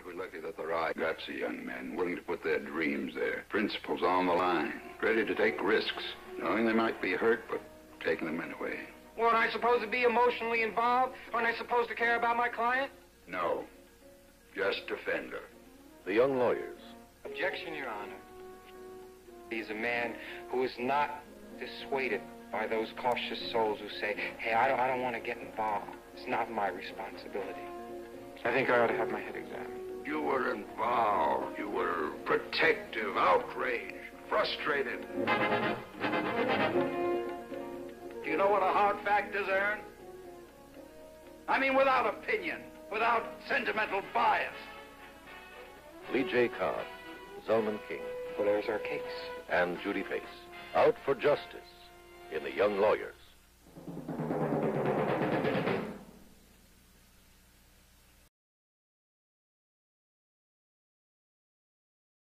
Aren't we lucky that the ride grabs the young men willing to put their dreams, their principles on the line, ready to take risks, knowing they might be hurt, but taking them anyway? Well, aren't I supposed to be emotionally involved? Aren't I supposed to care about my client? No, just defend her. The Young Lawyers. Objection, Your Honor. He's a man who is not dissuaded by those cautious souls who say, hey, I don't want to get involved. It's not my responsibility. I think I ought to have my head examined. You were involved. You were protective, outraged, frustrated. Do you know what a hard fact is, Aaron? I mean, without opinion, without sentimental bias. Lee J. Cobb, Zalman King. Well, there's our case. And Judy Pace. Out for justice in The Young Lawyers.